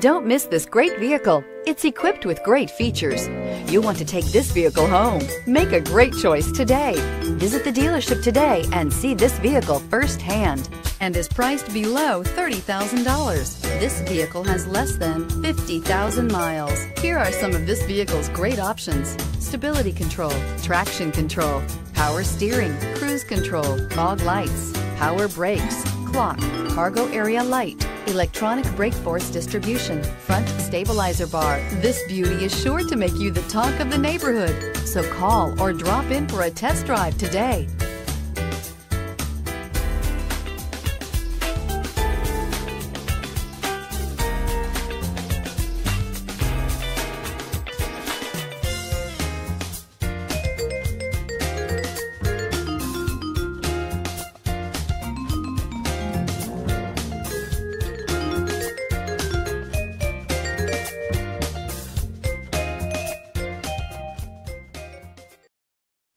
Don't miss this great vehicle. It's equipped with great features. You'll want to take this vehicle home. Make a great choice today. Visit the dealership today and see this vehicle firsthand. And is priced below $30,000. This vehicle has less than 50,000 miles. Here are some of this vehicle's great options: stability control, traction control, power steering, cruise control, fog lights, power brakes, clock, cargo area light, electronic brake force distribution, front stabilizer bar. This beauty is sure to make you the talk of the neighborhood. So call or drop in for a test drive today.